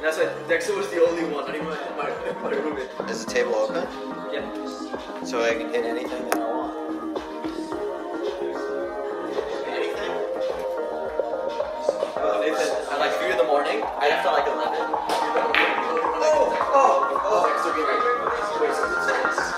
And I said, Dexter was the only one, not even my roommate. Is the table open? Yeah. So I can hit anything that I want. Anything? If at like 3 in the morning, I'd have to like 11. Oh, Dexter gave me a waste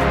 of